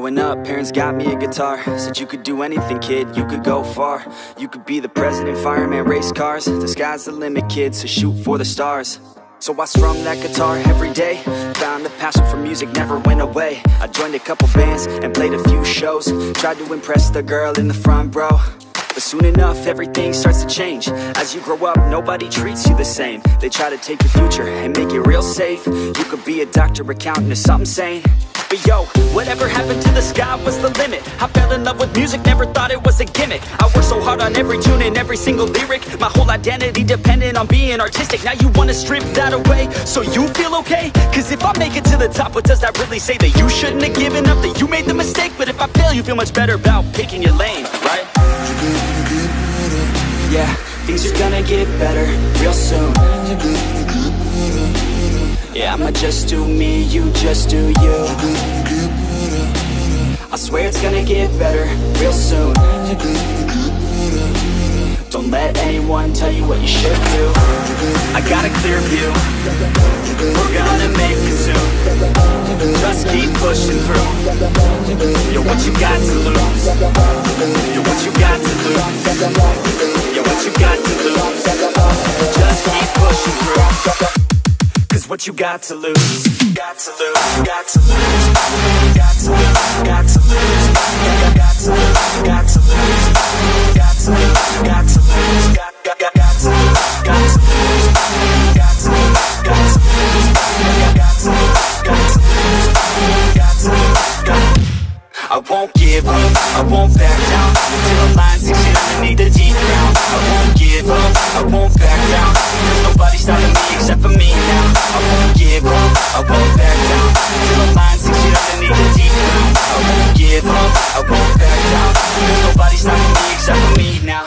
Growing up, parents got me a guitar. Said you could do anything, kid, you could go far. You could be the president, fireman, race cars. The sky's the limit, kid, so shoot for the stars. So I strummed that guitar every day. Found the passion for music, never went away. I joined a couple bands and played a few shows. Tried to impress the girl in the front row, but soon enough everything starts to change. As you grow up, nobody treats you the same. They try to take your future and make it real safe. You could be a doctor, accountant, or something sane. But yo, whatever happened to the sky was the limit. I fell in love with music, never thought it was a gimmick. I worked so hard on every tune and every single lyric. My whole identity depended on being artistic. Now you wanna strip that away so you feel okay? Cause if I make it to the top, what does that really say? That you shouldn't have given up, that you made the mistake. But if I fail, you feel much better about picking your lane, right? Yeah, things are gonna get better real soon. Yeah, I'ma just do me, you just do you. I swear it's gonna get better real soon. Don't let anyone tell you what you should do. I got a clear view, we're gonna make it soon. Just keep pushing through. You're what you got to lose. You're what you got to lose. You're what you got to lose. Just keep pushing through. What you got to lose, got to lose, got to lose, got to lose, got to lose, got to lose, got to lose, got to lose, got to lose, got to lose, got to lose, got to lose, got to lose, got to lose, got to lose. I won't give up, I won't back down until the line sinks in underneath the deep ground. I won't give up, I won't back down. There's nobody stopping me except for me now. I won't give up, I won't back down until the line sinks in underneath the deep ground. I won't give up, I won't back down. There's nobody stopping me except for me now.